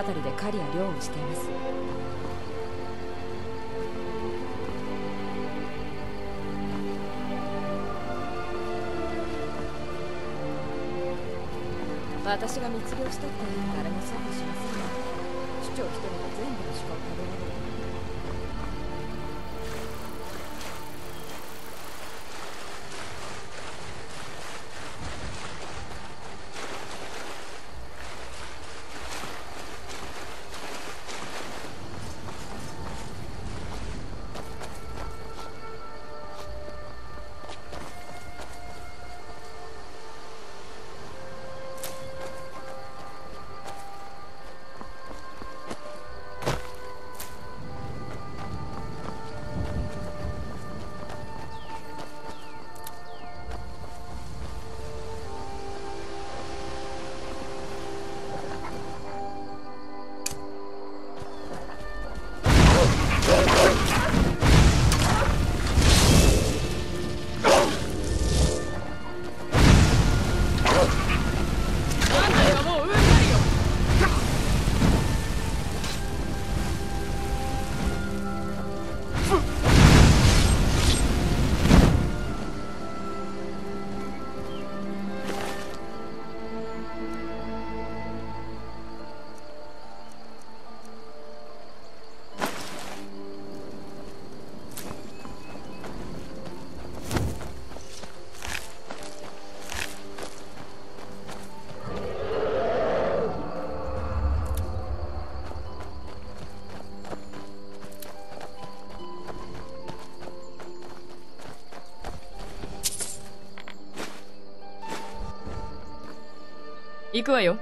あたりで狩りや漁をしています。私が密漁したって誰もそうはしませんが、市長一人が全部の鹿を食べられる。行くわよ。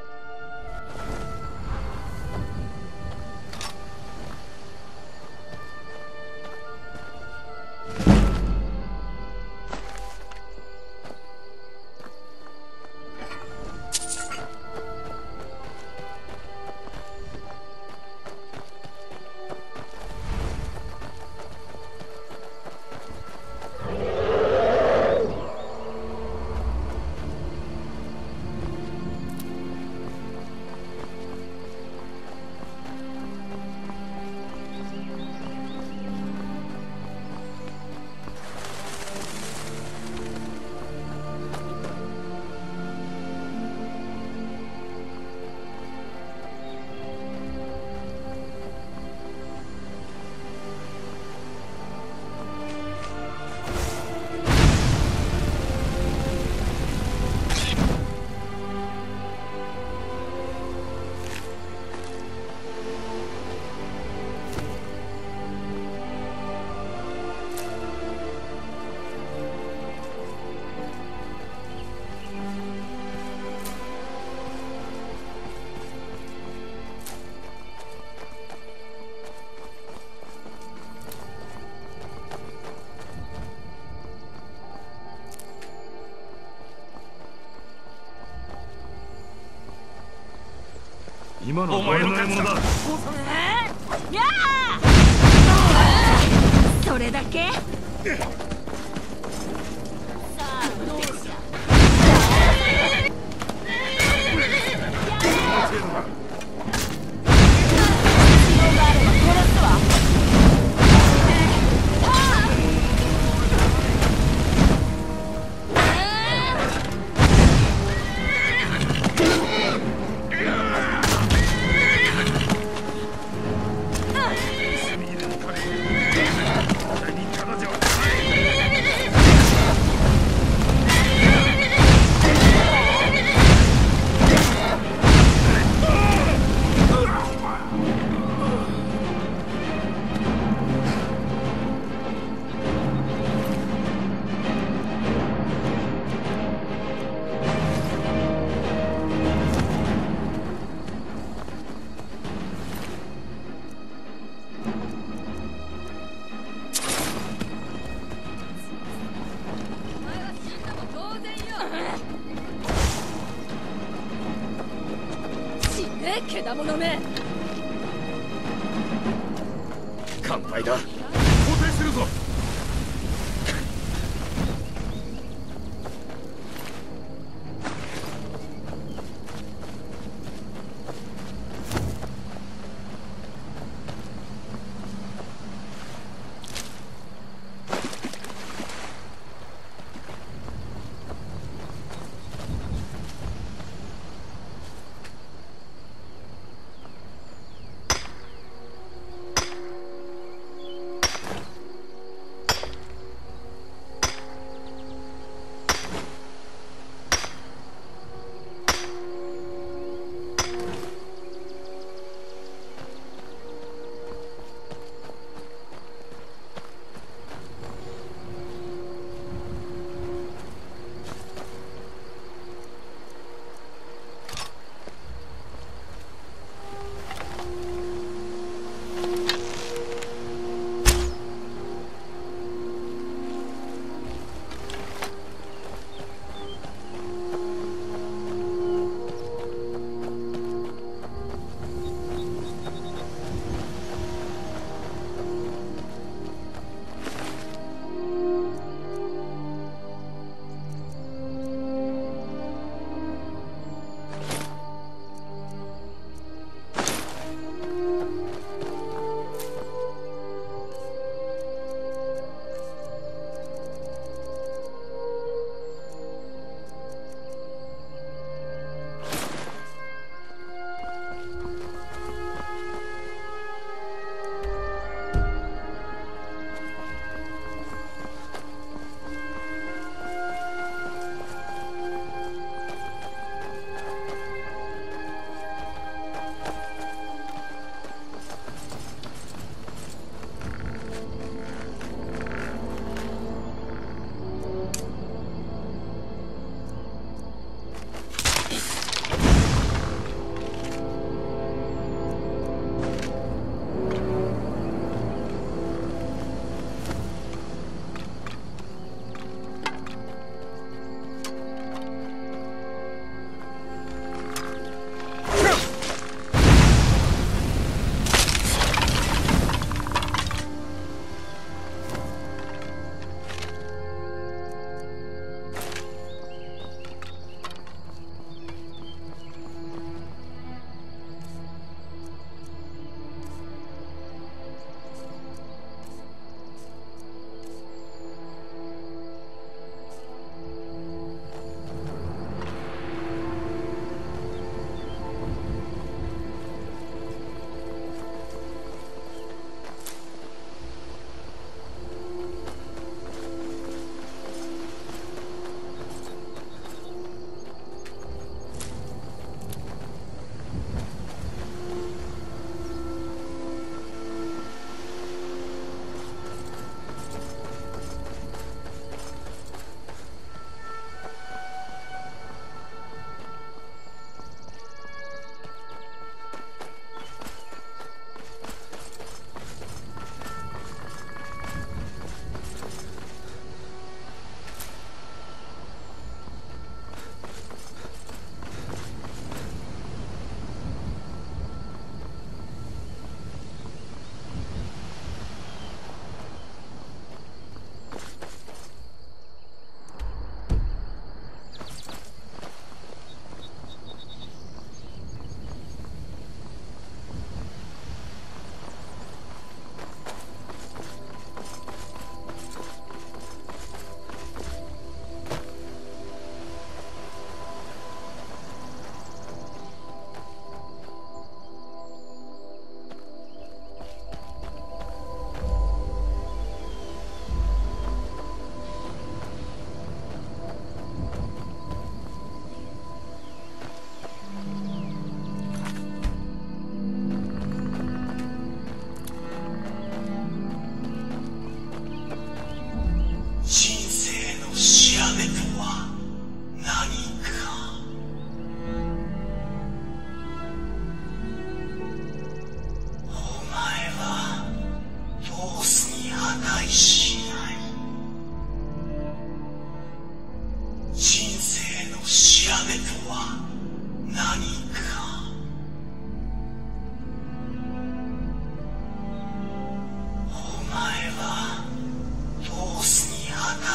今のお前のものだ。それだけ？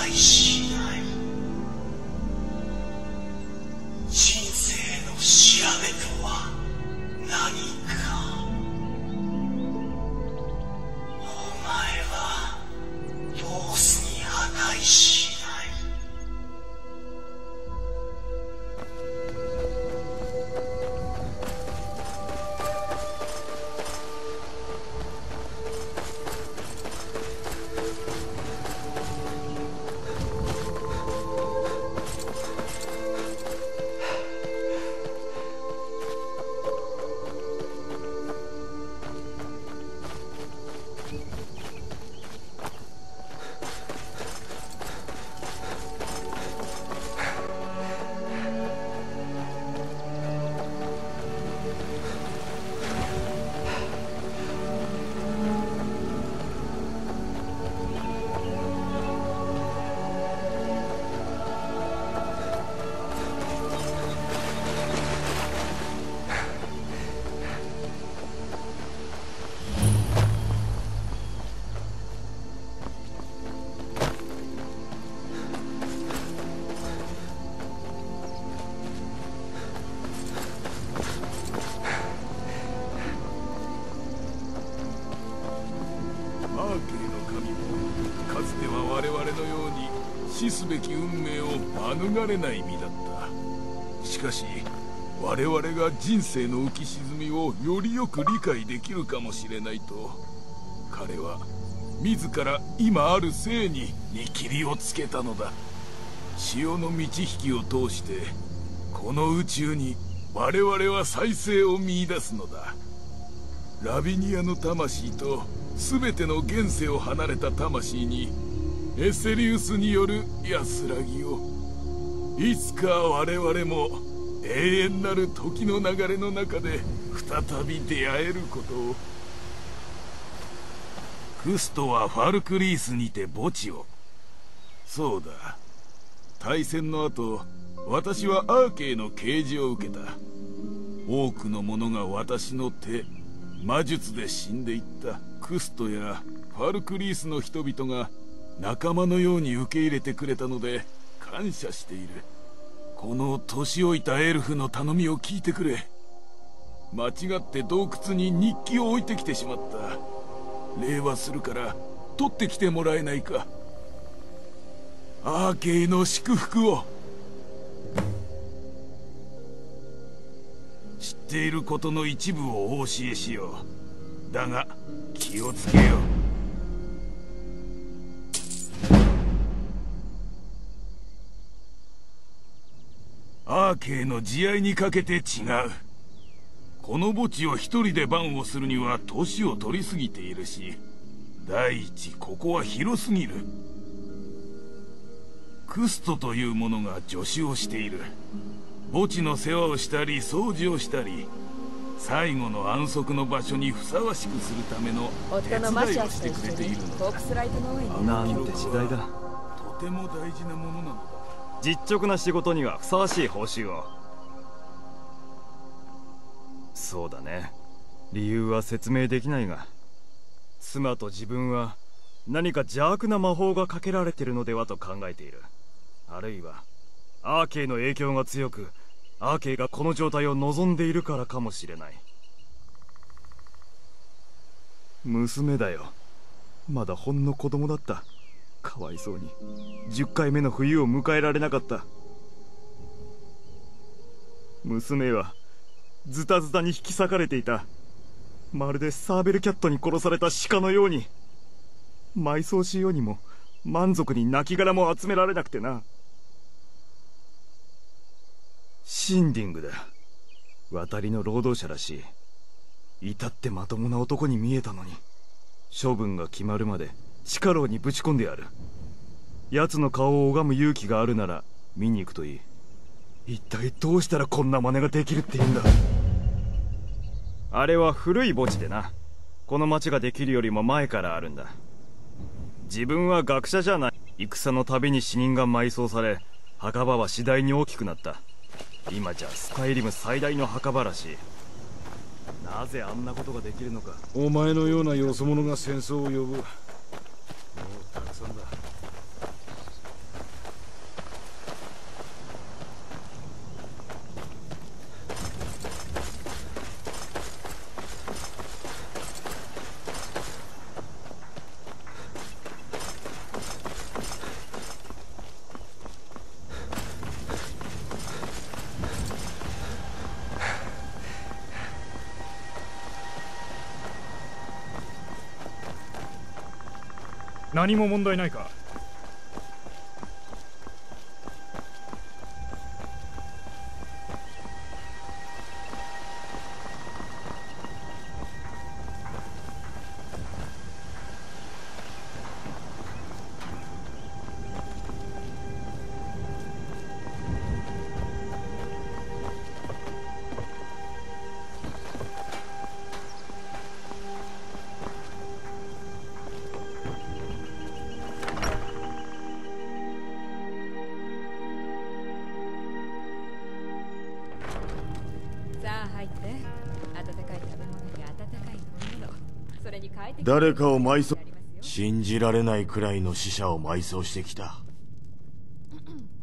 対しない人生の調べとは何か。お前はロースに値しすべき運命を免れない身だった。しかし我々が人生の浮き沈みをよりよく理解できるかもしれないと、彼は自ら今ある生に見切りをつけたのだ。潮の満ち引きを通してこの宇宙に我々は再生を見出すのだ。ラビニアの魂と全ての現世を離れた魂にエセリウスによる安らぎを。いつか我々も永遠なる時の流れの中で再び出会えることを。クストはファルクリースにて墓地を。そうだ、大戦の後私はアーケイの啓示を受けた。多くの者が私の手魔術で死んでいった。クストやファルクリースの人々が仲間のように受け入れてくれたので感謝している。この年老いたエルフの頼みを聞いてくれ。間違って洞窟に日記を置いてきてしまった。礼はするから取ってきてもらえないか。アーケイの祝福を。知っていることの一部をお教えしよう。だが気をつけよう。アーケイの慈愛にかけて違う。この墓地を一人で番をするには年を取りすぎているし、第一ここは広すぎる。クストという者が助手をしている。墓地の世話をしたり掃除をしたり、最後の安息の場所にふさわしくするための手伝いをしてくれているのだ。なんて時代だ。とても大事なものなのだ。実直な仕事にはふさわしい報酬を。そうだね。理由は説明できないが、妻と自分は何か邪悪な魔法がかけられてるのではと考えている。あるいはアーケイの影響が強く、アーケイがこの状態を望んでいるからかもしれない。娘だよ。まだほんの子供だった。かわいそうに10回目の冬を迎えられなかった。娘はズタズタに引き裂かれていた。まるでサーベルキャットに殺された鹿のように。埋葬しようにも満足に亡骸も集められなくてな。シンディングだ。渡りの労働者らしい。至ってまともな男に見えたのに、処分が決まるまで地下牢にぶち込んでやる。奴の顔を拝む勇気があるなら見に行くといい。一体どうしたらこんな真似ができるって言うんだ。あれは古い墓地でな、この町ができるよりも前からあるんだ。自分は学者じゃない。戦のたびに死人が埋葬され、墓場は次第に大きくなった。今じゃスカイリム最大の墓場らしい。なぜあんなことができるのか。お前のようなよそ者が戦争を呼ぶ。もうたくさんだ。何も問題ないか？誰かを埋葬、信じられないくらいの死者を埋葬してきた。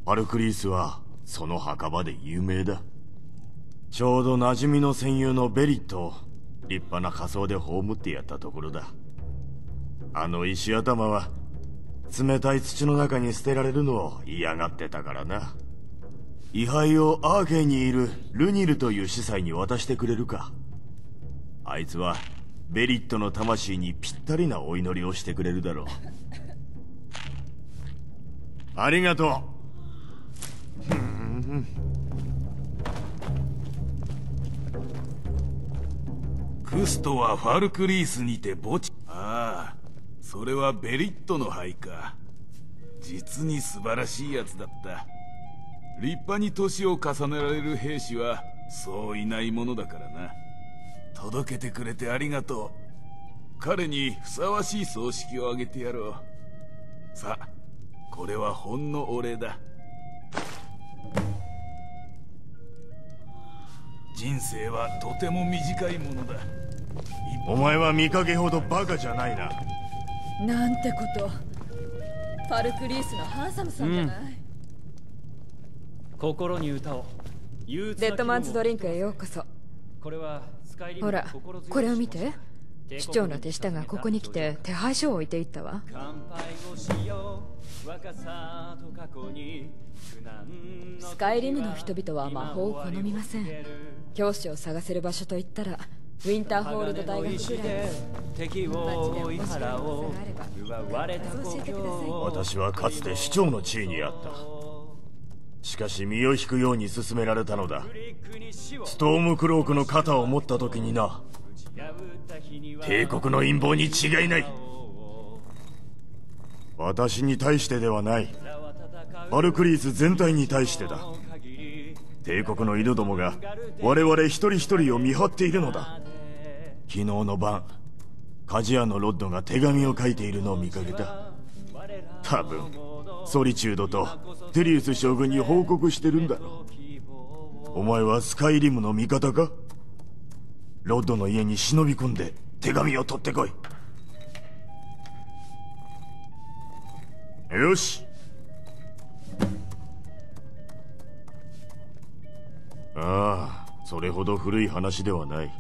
パルクリースはその墓場で有名だ。ちょうど馴染みの戦友のベリットを立派な仮装で葬ってやったところだ。あの石頭は冷たい土の中に捨てられるのを嫌がってたからな。遺灰をアーケイにいるルニルという司祭に渡してくれるか。あいつはベリットの魂にぴったりなお祈りをしてくれるだろう。ありがとう。クストはファルクリースにて墓地。ああ、それはベリットの灰か。実に素晴らしいやつだった。立派に年を重ねられる兵士はそういないものだからな。届けてくれてありがとう。彼にふさわしい葬式をあげてやろう。さあ、これはほんのお礼だ。人生はとても短いものだ。お前は見かけほどバカじゃないな。なんてこと。パルクリースのハンサムさんじゃない、心に歌を。デッドマンズドリンクへようこそ。これはほら、これを見て。市長の手下がここに来て手配書を置いていったわ。スカイリムの人々は魔法を好みません。教師を探せる場所といったらウィンターホールド大学くらいです。私はかつて市長の地位にあった。しかし身を引くように勧められたのだ。ストームクロークの肩を持った時にな。帝国の陰謀に違いない。私に対してではない、パルクリース全体に対してだ。帝国の犬どもが我々一人一人を見張っているのだ。昨日の晩、鍛冶屋のロッドが手紙を書いているのを見かけた。多分ソリチュードとテリウス将軍に報告してるんだろう。お前はスカイリムの味方か？ロッドの家に忍び込んで手紙を取ってこい。よし。ああ、それほど古い話ではない。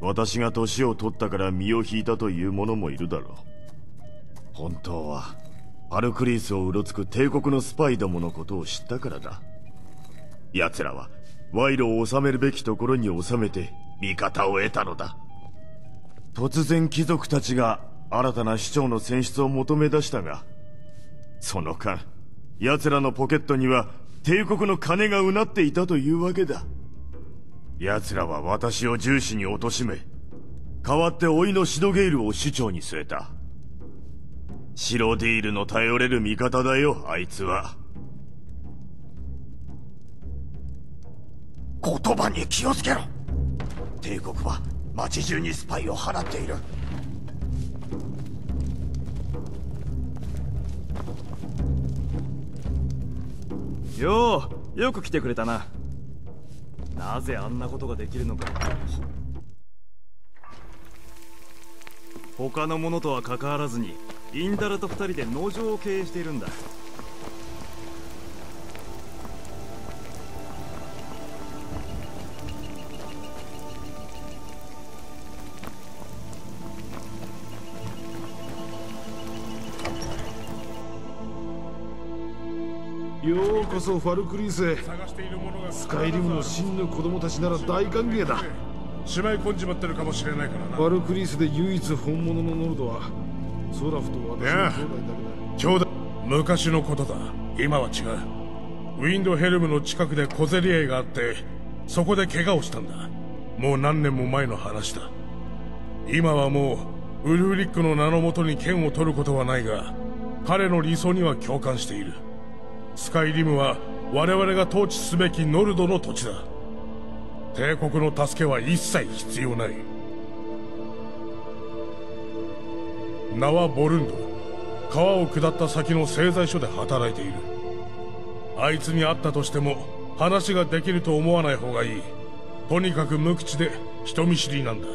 私が年を取ったから身を引いたという者もいるだろう。本当はパルクリースをうろつく帝国のスパイどものことを知ったからだ。奴らは賄賂を収めるべきところに収めて味方を得たのだ。突然貴族たちが新たな市長の選出を求め出したが、その間奴らのポケットには帝国の金がうなっていたというわけだ。奴らは私を重視に貶め、代わって甥のシドゲイルを市長に据えた。シロディールの頼れる味方だよ、あいつは。言葉に気をつけろ。帝国は町中にスパイを放っている。よく来てくれたな。なぜあんなことができるのか。他のものとは関わらずにインダラと2人で農場を経営しているんだ。ようこそファルクリースへ。スカイリムの真の子供たちなら大歓迎だ。しまい込んじまってるかもしれないからな。ファルクリースで唯一本物のノルドはいや、ちょうど昔のことだ。今は違う。ウィンドヘルムの近くで小競り合いがあって、そこで怪我をしたんだ。もう何年も前の話だ。今はもうウルフリックの名のもとに剣を取ることはないが、彼の理想には共感している。スカイリムは我々が統治すべきノルドの土地だ。帝国の助けは一切必要ない。名はボルンド。川を下った先の製材所で働いている。あいつに会ったとしても話ができると思わない方がいい。とにかく無口で人見知りなんだ。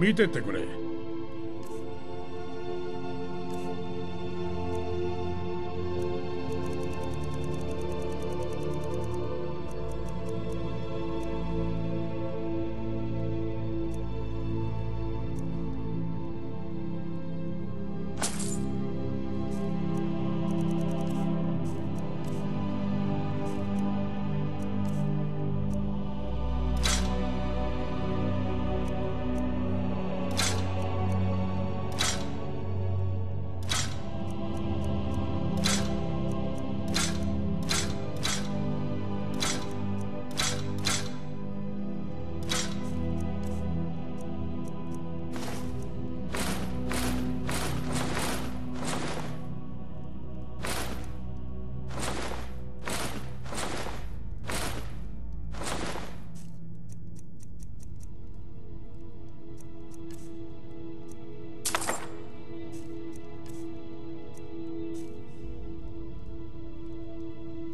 見てってくれ。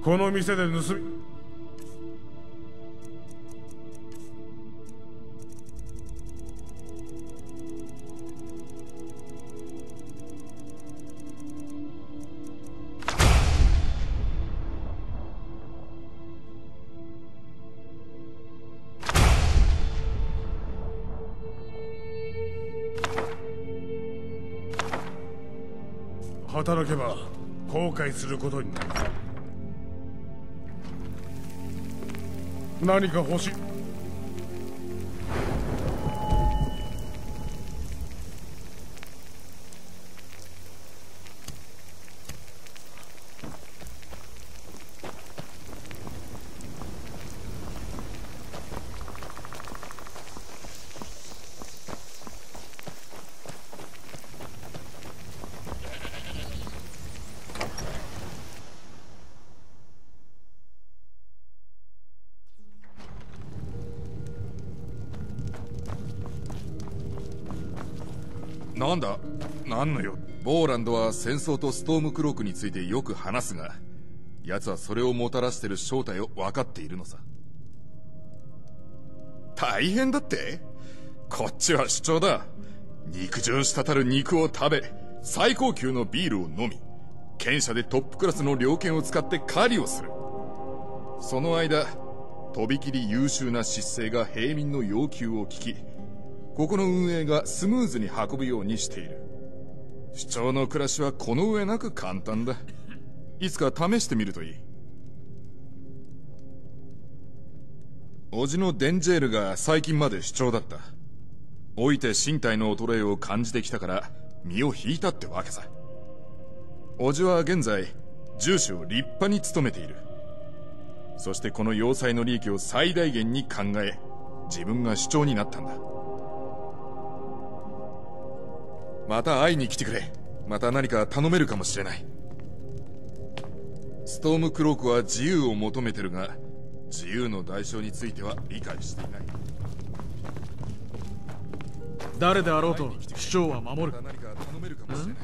この店で盗み、働けば後悔することになる。何か欲しい。なんだ、なんのよ。ボーランドは戦争とストームクロークについてよく話すが、奴はそれをもたらしてる正体を分かっているのさ。大変だって。こっちは主張だ。肉汁滴る肉を食べ、最高級のビールを飲み、剣舎でトップクラスの猟犬を使って狩りをする。その間、とびきり優秀な執政が平民の要求を聞き、ここの運営がスムーズに運ぶようにしている。主張の暮らしはこの上なく簡単だ。いつか試してみるといい。叔父のデンジェールが最近まで主張だった。老いて身体の衰えを感じてきたから身を引いたってわけさ。叔父は現在住所を立派に務めている。そしてこの要塞の利益を最大限に考え、自分が主張になったんだ。また会いに来てくれ。また何か頼めるかもしれない。ストームクロークは自由を求めてるが、自由の代償については理解していない。誰であろうと主張は守る。また何か頼めるかもしれない。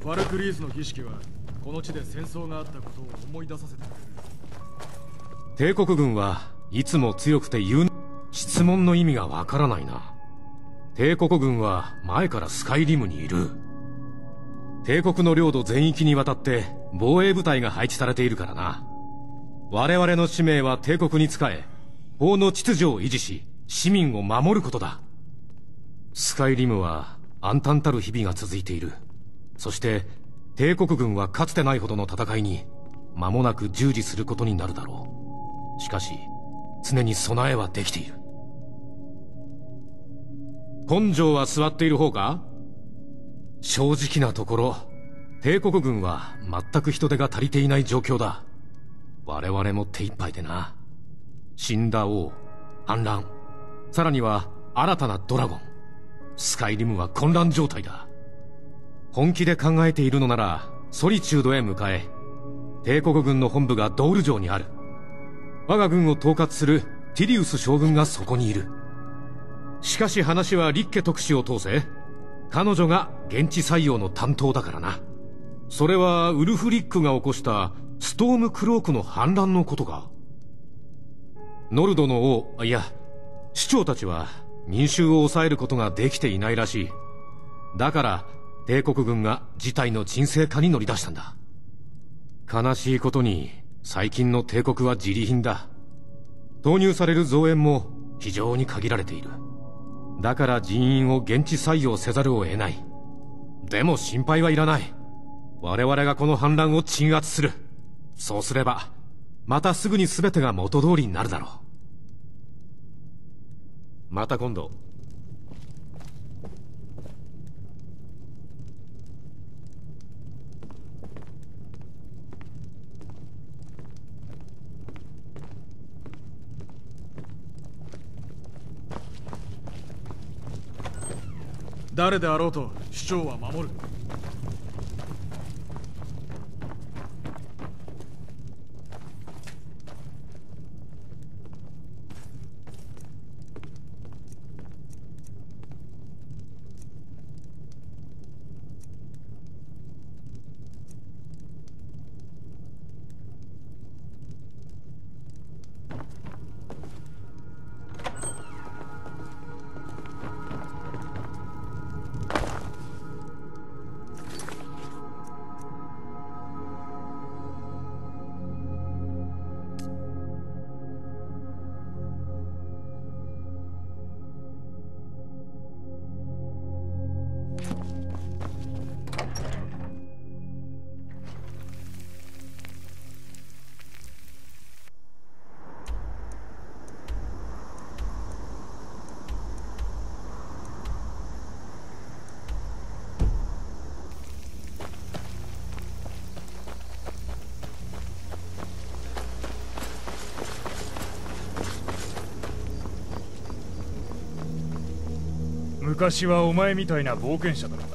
ファルクリーズの儀式はこの地で戦争があったことを思い出させてくれる。帝国軍はいつも強くて言う。質問の意味がわからないな。帝国軍は前からスカイリムにいる。帝国の領土全域にわたって防衛部隊が配置されているからな。我々の使命は帝国に仕え、法の秩序を維持し、市民を守ることだ。スカイリムは暗澹たる日々が続いている。そして帝国軍はかつてないほどの戦いに、間もなく従事することになるだろう。しかし常に備えはできている。本城は座っている方か？正直なところ、帝国軍は全く人手が足りていない状況だ。我々も手一杯でな。死んだ王、反乱、さらには新たなドラゴン、スカイリムは混乱状態だ。本気で考えているのならソリチュードへ向かえ。帝国軍の本部がドール城にある。我が軍を統括するティリウス将軍がそこにいる。しかし話はリッケ特使を通せ。彼女が現地採用の担当だからな。それはウルフリックが起こしたストームクロークの反乱のことか。ノルドの王、いや、市長たちは民衆を抑えることができていないらしい。だから帝国軍が事態の沈静化に乗り出したんだ。悲しいことに最近の帝国は自利品だ。投入される増援も非常に限られている。だから人員を現地採用せざるを得ない。でも心配はいらない。我々がこの反乱を鎮圧する。そうすればまたすぐに全てが元通りになるだろう。また今度。誰であろうと市長は守る。昔はお前みたいな冒険者だった。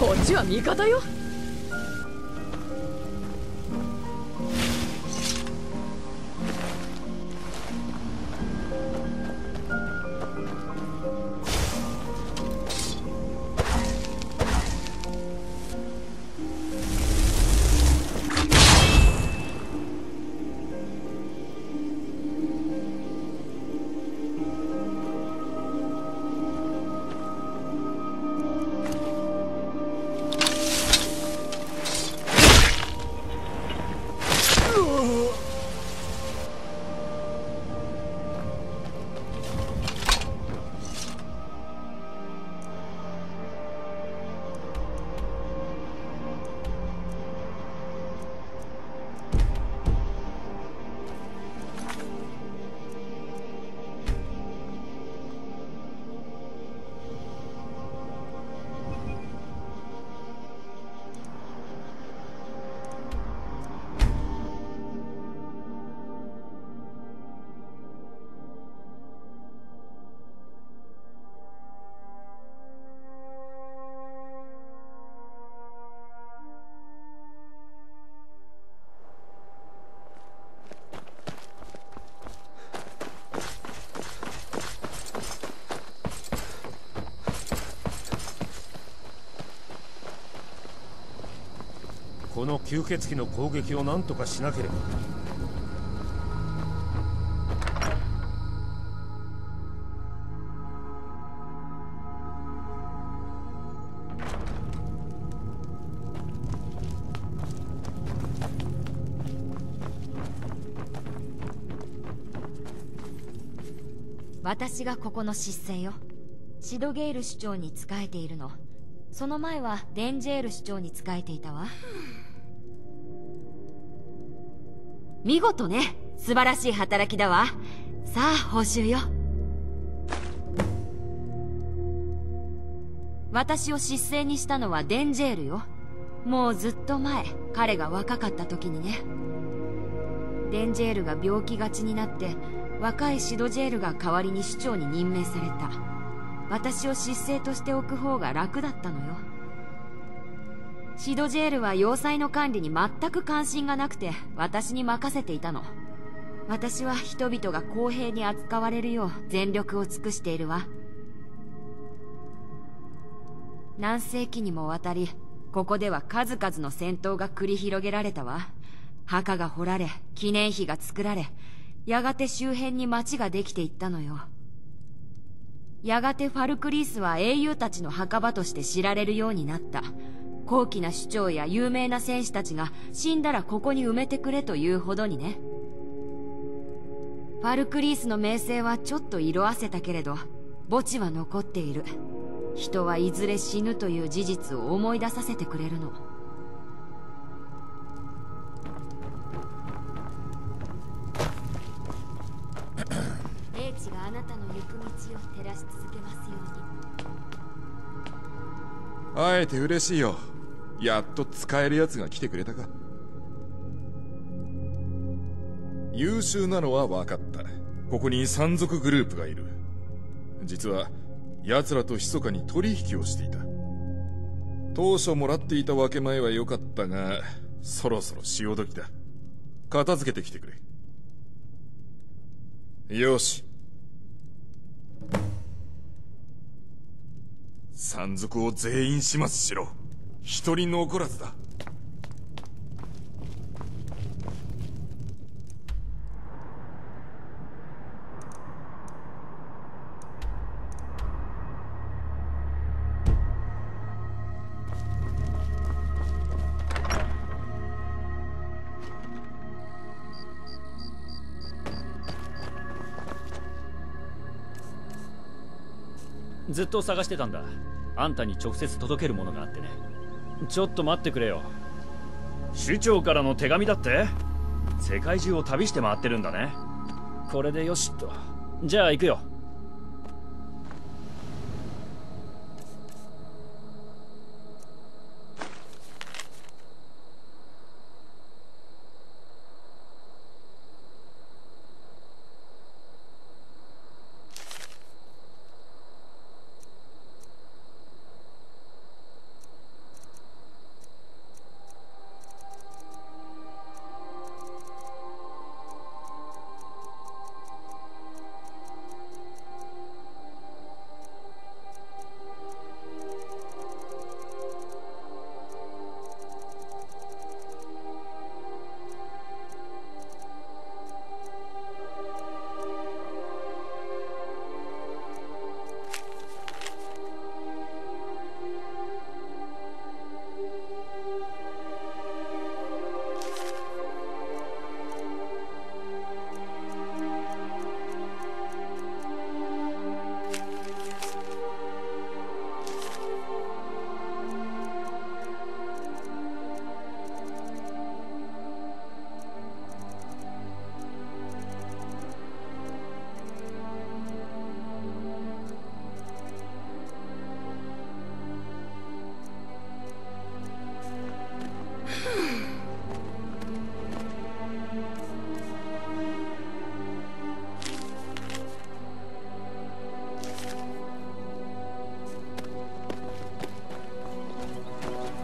こっちは味方よ。この吸血鬼の攻撃を何とかしなければ。私がここの執政よ。シドゲール首長に仕えているの。その前はデンジェール首長に仕えていたわ。見事ね。素晴らしい働きだわ。さあ報酬よ。私を執政にしたのはデンジェールよ。もうずっと前、彼が若かった時にね。デンジェールが病気がちになって、若いシドジェールが代わりに首長に任命された。私を執政としておく方が楽だったのよ。シドジェールは要塞の管理に全く関心がなくて、私に任せていたの。私は人々が公平に扱われるよう全力を尽くしているわ。何世紀にもわたり、ここでは数々の戦闘が繰り広げられたわ。墓が掘られ、記念碑が作られ、やがて周辺に町ができていったのよ。やがてファルクリースは英雄たちの墓場として知られるようになった。高貴な首長や有名な戦士たちが死んだらここに埋めてくれというほどにね。ファルクリースの名声はちょっと色あせたけれど、墓地は残っている。人はいずれ死ぬという事実を思い出させてくれるの。英知があなたの行く道を照らし続けますように。会えて嬉しいよ。やっと使えるやつが来てくれたか。優秀なのは分かった。ここに山賊グループがいる。実は奴らと密かに取引をしていた。当初もらっていた分け前は良かったが、そろそろ潮時だ。片付けてきてくれ。よし。山賊を全員始末しろ。一人残らずだ。ずっと探してたんだ。あんたに直接届けるものがあってね。ちょっと待ってくれよ。首長からの手紙だって。世界中を旅して回ってるんだね。これでよしっと。じゃあ行くよ。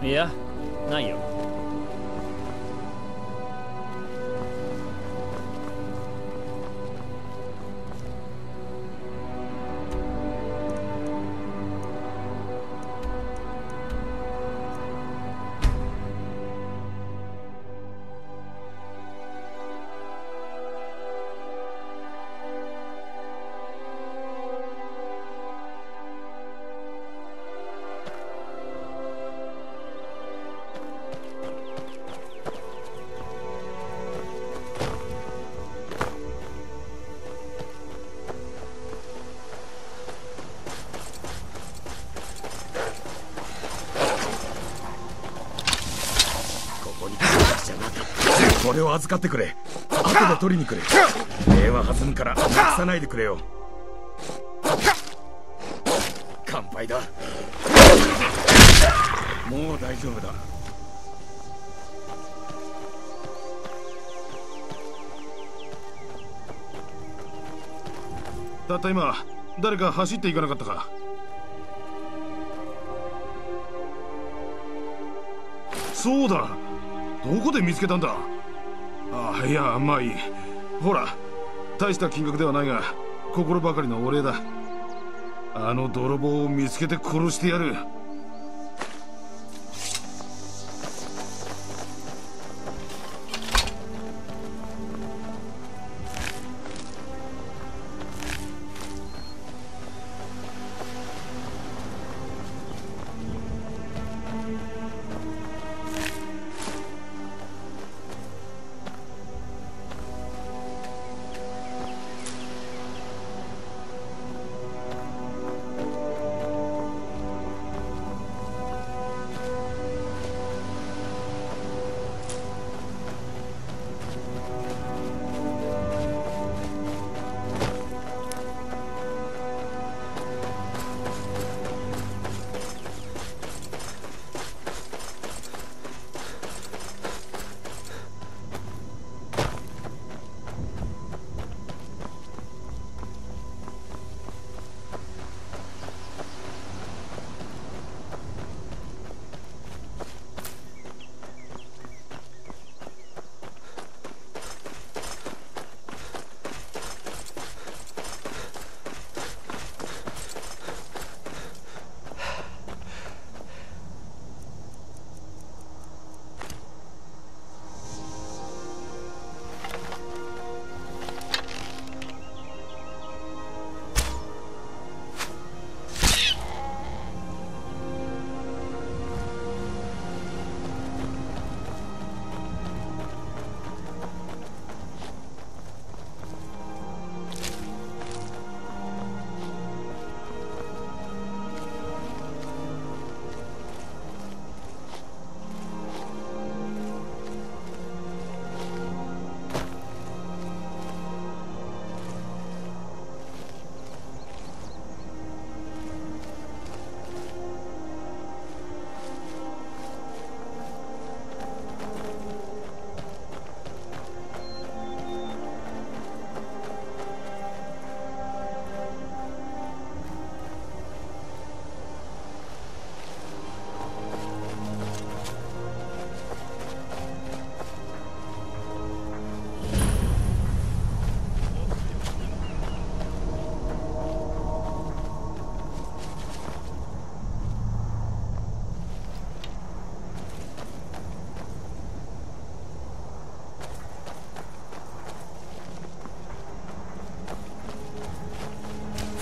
いや、ないよ。これを預かってくれ。後で取りに来る。礼は弾むからなくさないでくれよ。乾杯だ。もう大丈夫だ。たった今誰か走っていかなかったか？そうだ、どこで見つけたんだ？ああ、いや、まあいい。ほら、大した金額ではないが心ばかりのお礼だ。あの泥棒を見つけて殺してやる。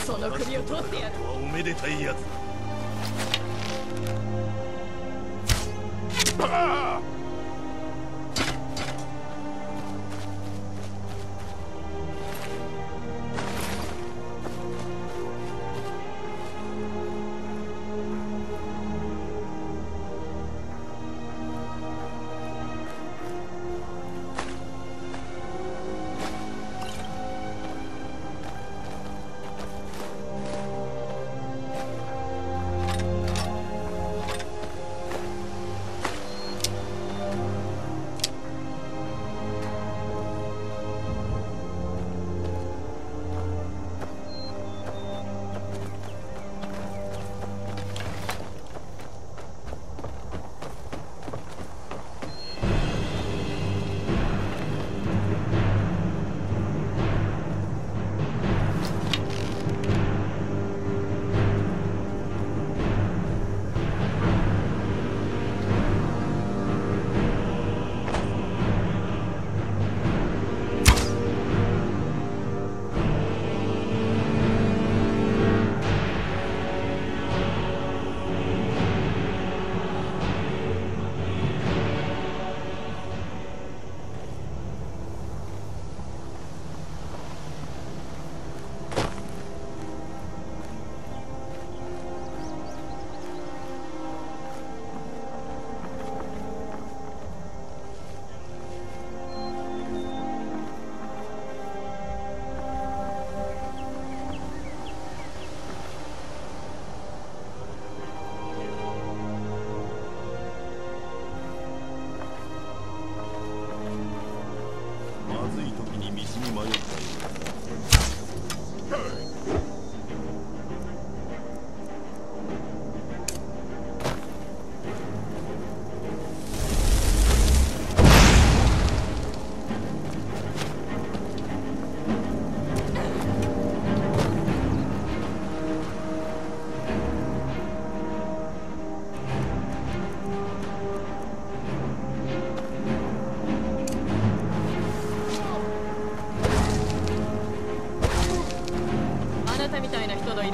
その首を取ってやる。おめでたいやつだ。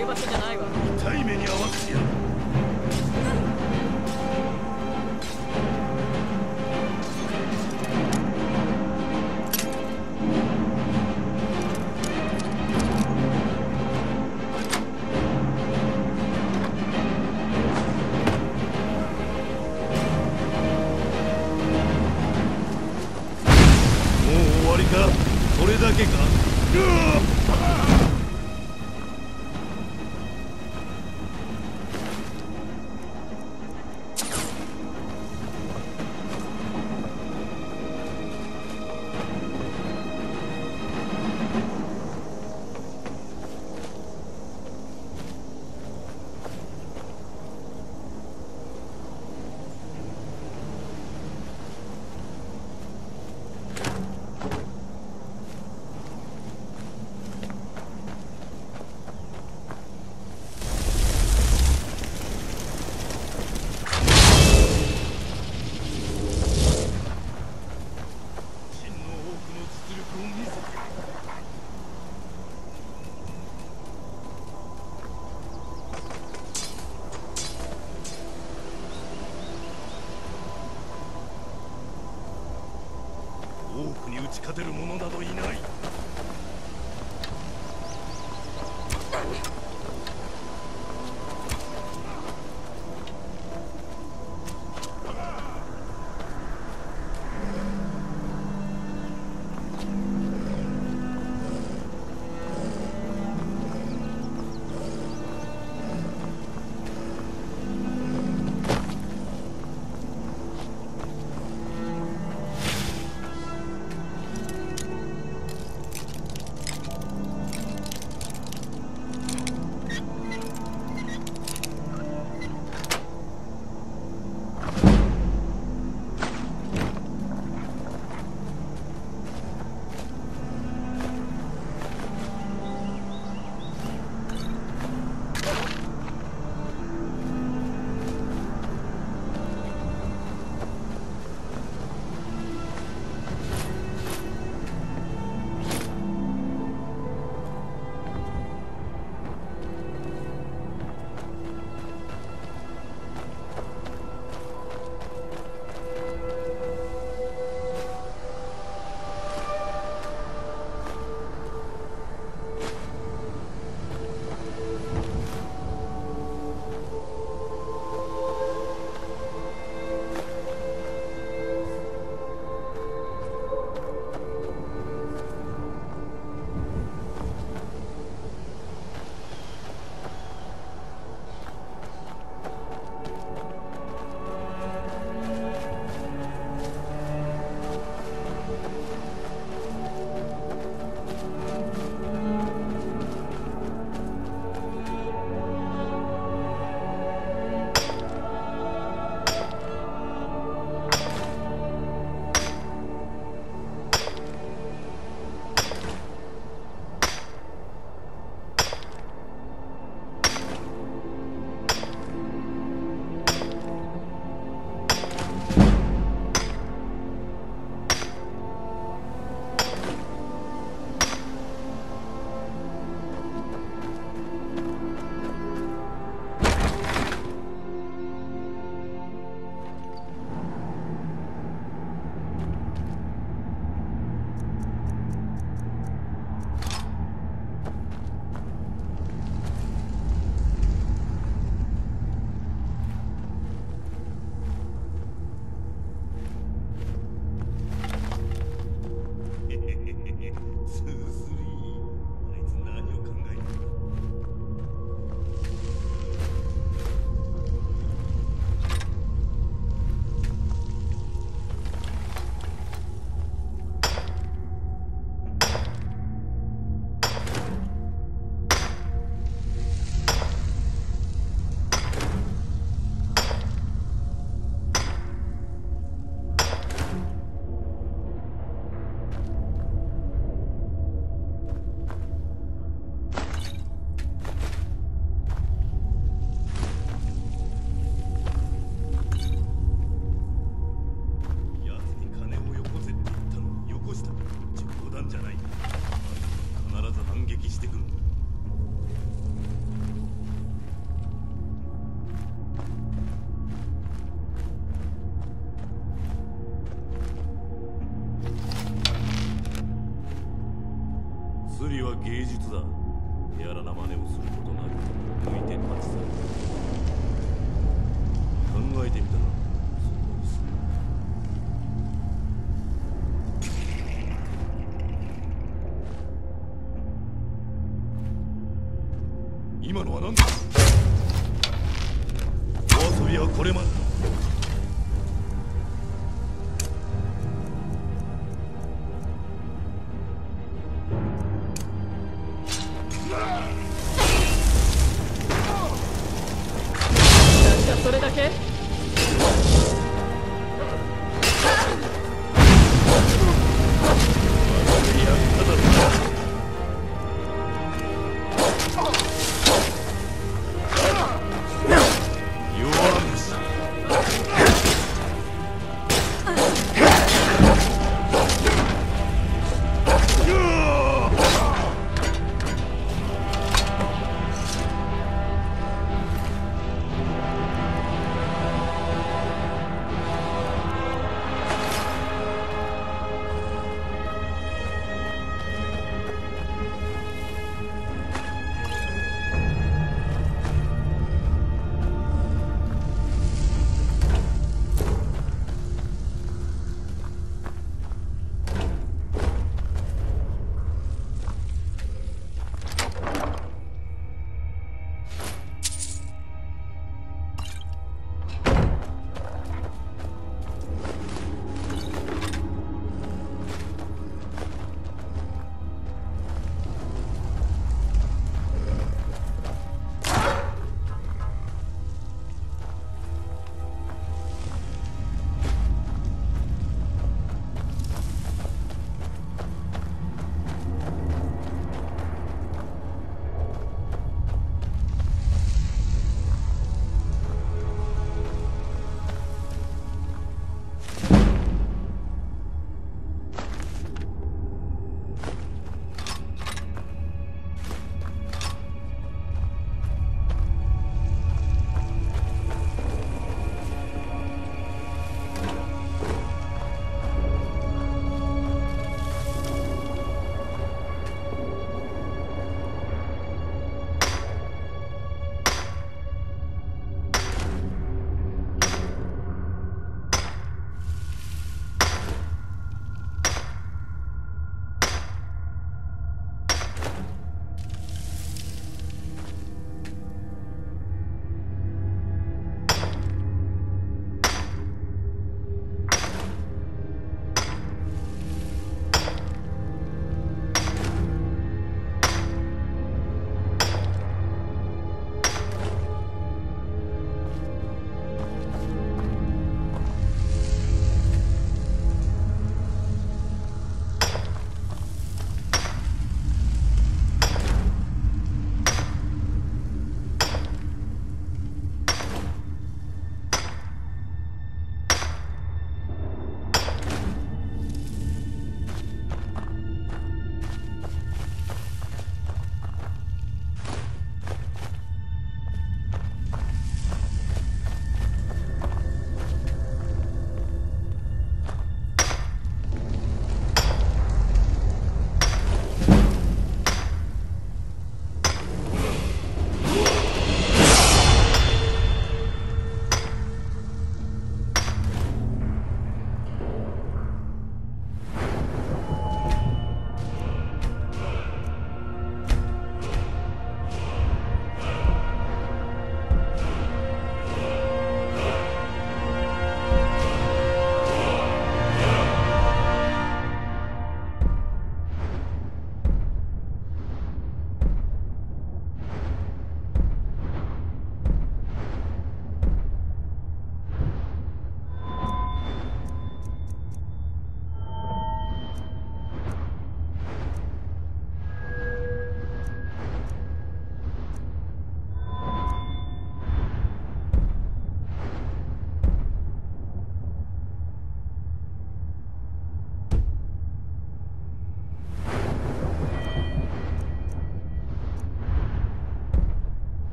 る場所じゃないわ。痛い目に遭わせてやる。もう終わりか？それだけか？多くに打ち勝てる者などいない。釣りは芸術だ。やらな真似をすることなく、向いて立ち去る。考えてみたら、今のは何だ。お遊びはこれまでだ。それだけ？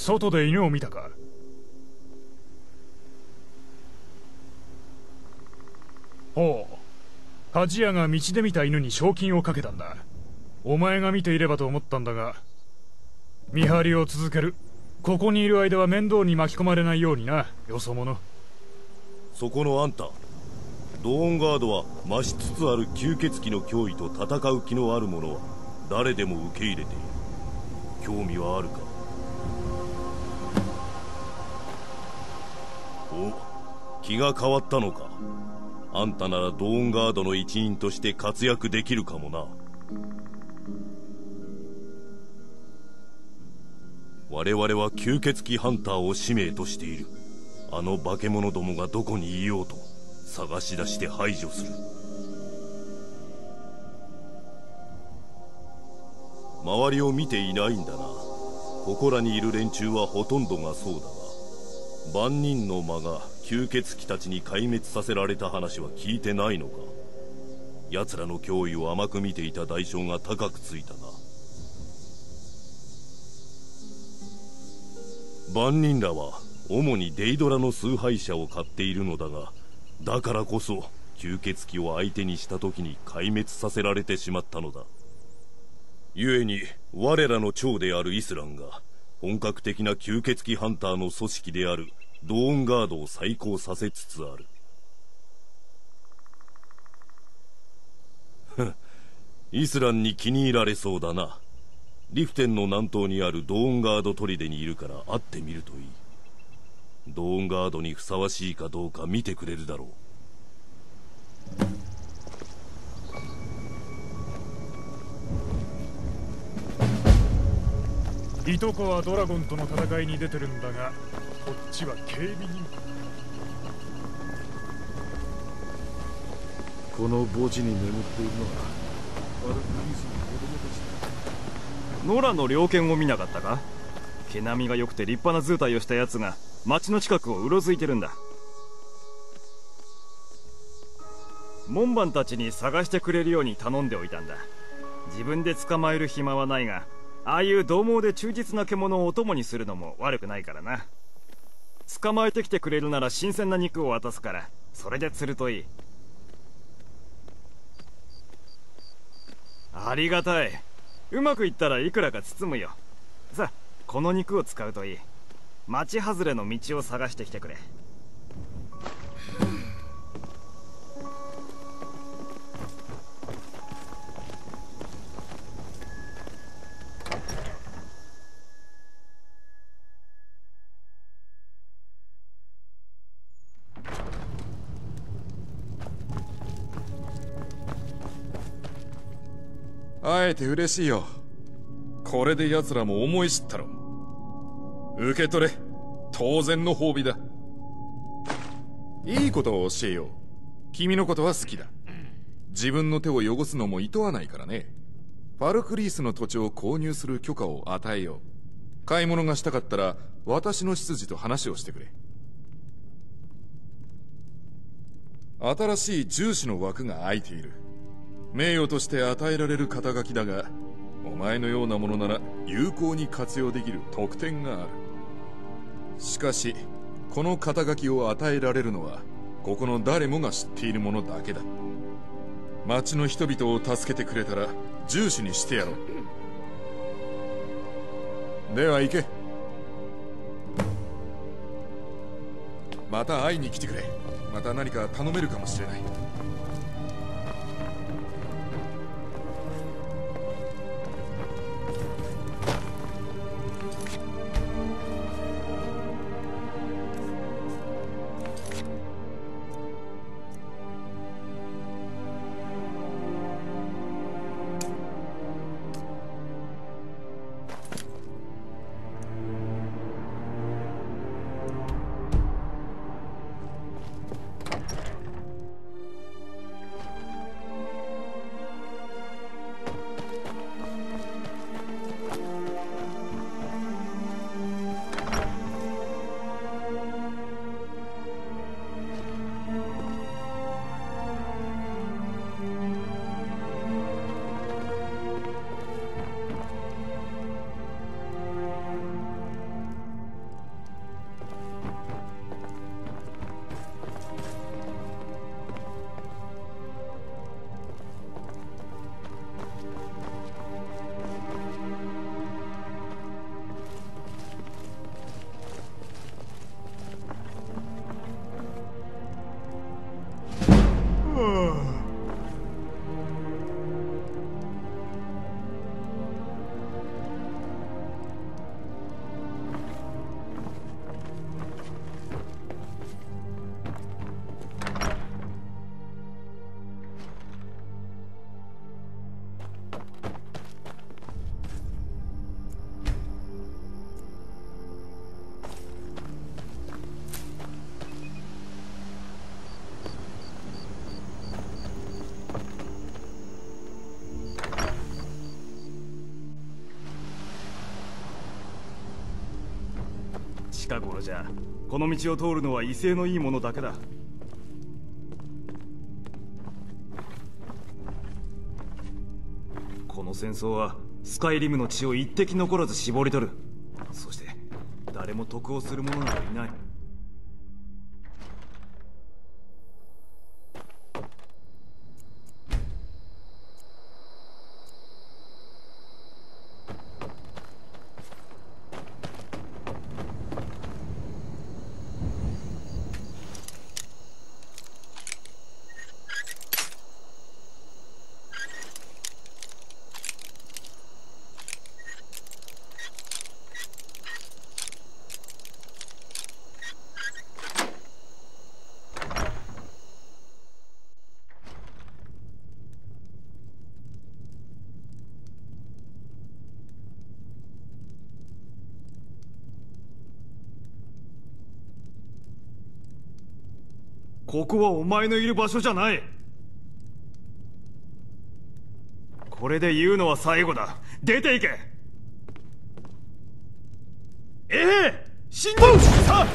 外で犬を見たか？ほう、鍛冶屋が道で見た犬に賞金をかけたんだ。お前が見ていればと思ったんだが。見張りを続ける。ここにいる間は面倒に巻き込まれないようにな、よそ者。そこのあんた、ドーンガードは増しつつある吸血鬼の脅威と戦う気のある者は誰でも受け入れている。興味はあるか？お、気が変わったのか。あんたならドーンガードの一員として活躍できるかもな。我々は吸血鬼ハンターを使命としている。あの化け物どもがどこにいようと探し出して排除する。周りを見ていないんだな。ここらにいる連中はほとんどがそうだが、万人の間が吸血鬼たちに壊滅させられた話は聞いてないのか。奴らの脅威を甘く見ていた代償が高くついたな。万人らは主にデイドラの崇拝者を買っているのだが、だからこそ吸血鬼を相手にした時に壊滅させられてしまったのだ。故に我らの長であるイスランが本格的な吸血鬼ハンターの組織であるドーンガードを再興させつつある。イスランに気に入られそうだな。リフテンの南東にあるドーンガード砦にいるから会ってみるといい。ドーンガードにふさわしいかどうか見てくれるだろう。いとこはドラゴンとの戦いに出てるんだが、こっちは警備人。この墓地に眠っているのはバルクリースの子供たちだ。ノラの猟犬を見なかったか？毛並みが良くて立派な図体をしたやつが町の近くをうろついてるんだ。門番たちに探してくれるように頼んでおいたんだ。自分で捕まえる暇はないが、ああいう獰猛で忠実な獣をお供にするのも悪くないからな。捕まえてきてくれるなら新鮮な肉を渡すから、それで釣るといい。ありがたい。うまくいったらいくらか包むよ。さあ、この肉を使うといい。町外れの道を探してきてくれ。会えて嬉しいよ。これで奴らも思い知ったろ。受け取れ、当然の褒美だ。いいことを教えよう。君のことは好きだ。自分の手を汚すのも厭わないからね。ファルクリースの土地を購入する許可を与えよう。買い物がしたかったら私の執事と話をしてくれ。新しい重視の枠が空いている。名誉として与えられる肩書きだが、お前のようなものなら有効に活用できる特典がある。しかしこの肩書きを与えられるのはここの誰もが知っているものだけだ。町の人々を助けてくれたら従事にしてやろう。では行け。また会いに来てくれ。また何か頼めるかもしれない。近頃じゃこの道を通るのは威勢のいいものだけだ。この戦争はスカイリムの血を一滴残らず絞り取る。そして誰も得をする者などいない。ここはお前のいる場所じゃない。これで言うのは最後だ。出ていけ。進行さあ。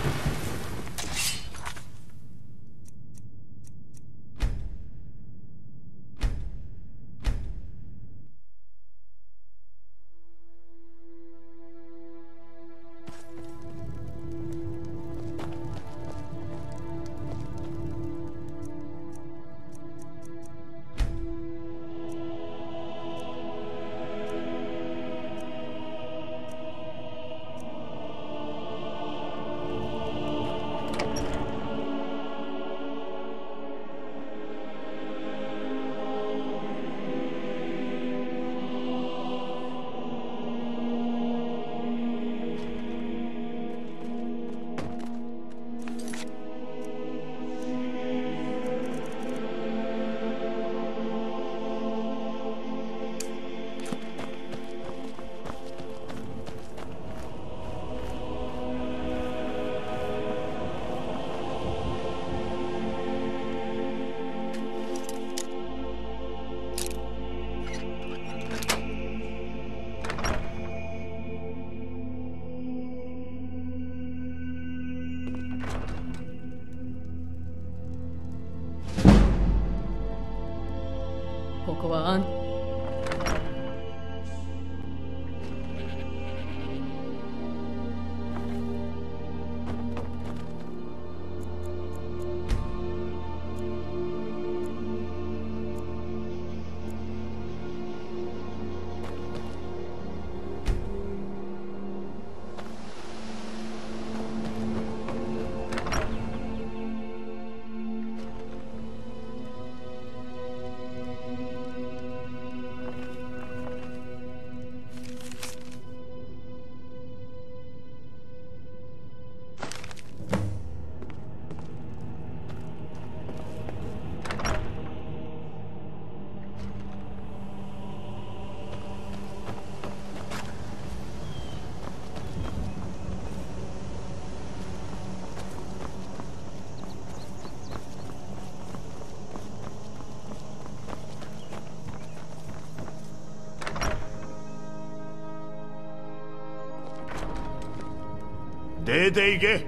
出て行け。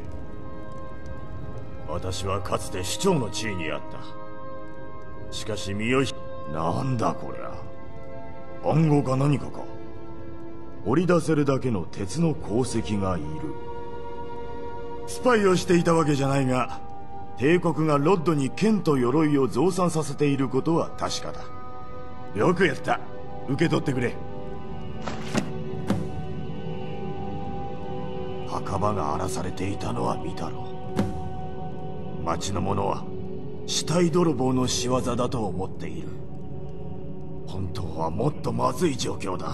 私はかつて市長の地位にあった。しかし身を引く。なんだこりゃ、暗号か何かか。掘り出せるだけの鉄の鉱石がいる。スパイをしていたわけじゃないが、帝国がロッドに剣と鎧を増産させていることは確かだ。よくやった。受け取ってくれ。墓場が荒らされていたのは見たろう。町の者は死体泥棒の仕業だと思っている。本当はもっとまずい状況だ。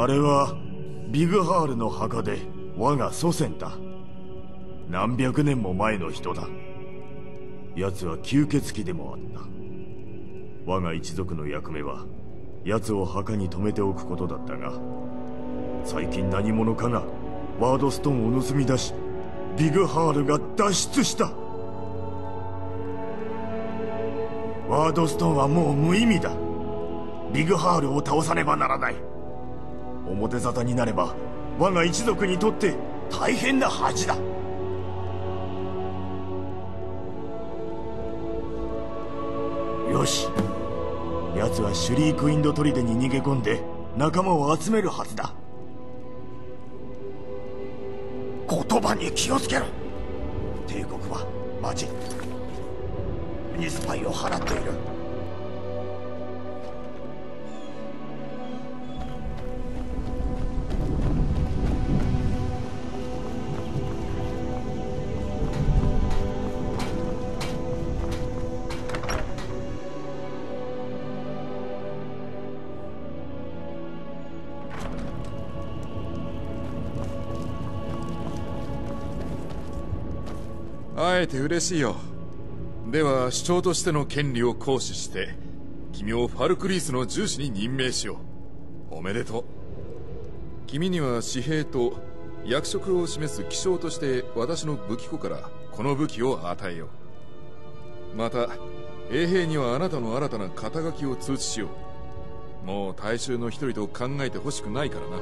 あれはビグハールの墓で我が祖先だ。何百年も前の人だ。奴は吸血鬼でもあった。我が一族の役目は奴を墓に留めておくことだったが、最近何者かがワードストーンを盗み出し、ビグハールが脱出した。ワードストーンはもう無意味だ。ビグハールを倒さねばならない。表沙汰になれば我が一族にとって大変な恥だ。よし、奴はシュリークインド砦に逃げ込んで仲間を集めるはずだ。言葉に気をつけろ。帝国は町にスパイを払っている。会えて嬉しいよ。では主張としての権利を行使して君をファルクリースの従事に任命しよう。おめでとう。君には私兵と役職を示す記章として私の武器庫からこの武器を与えよう。また衛兵にはあなたの新たな肩書きを通知しよう。もう大衆の一人と考えてほしくないからな。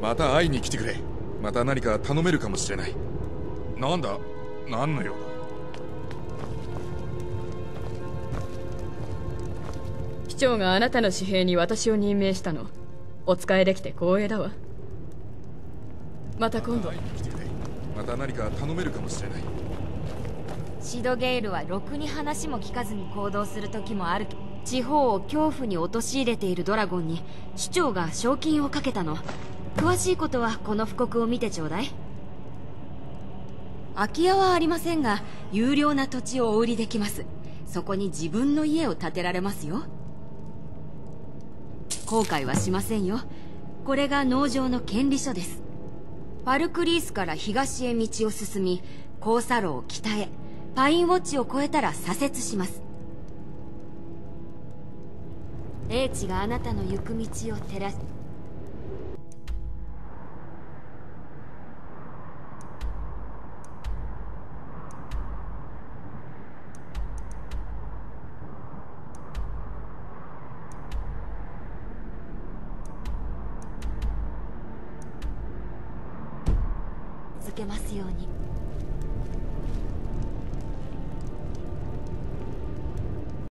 また会いに来てくれ。また何か頼めるかもしれない。なんだ、何の用だ。市長があなたの私兵に私を任命したの。お仕えできて光栄だわ。また今度。また会いに来てくれ。また何か頼めるかもしれない。シドゲイルはろくに話も聞かずに行動する時もある。地方を恐怖に陥れているドラゴンに市長が賞金をかけたの。詳しいことはこの布告を見てちょうだい。空き家はありませんが有料な土地をお売りできます。そこに自分の家を建てられますよ。後悔はしませんよ。これが農場の権利書です。ファルクリースから東へ道を進み交差路を北へ、パインウォッチを越えたら左折します。英知があなたの行く道を照らす。続けますように。